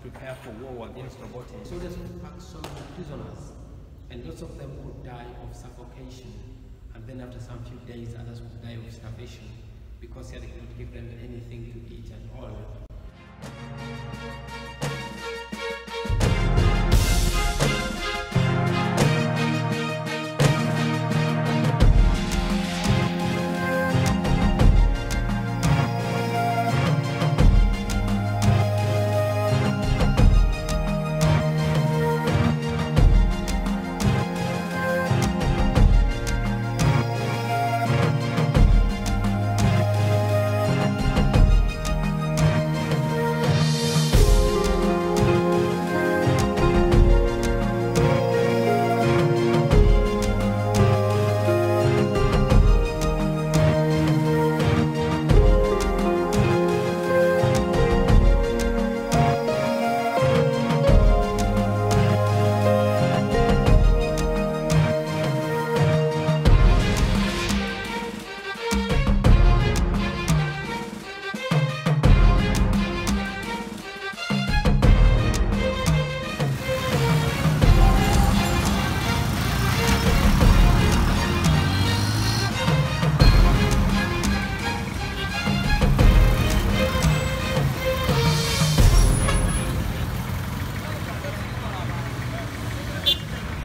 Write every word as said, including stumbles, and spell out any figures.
prepare for war against Obote. Soldiers took back some of the prisoners, and lots of them would die of suffocation, and then after some few days others would die of starvation, because he had not given them anything to eat at all.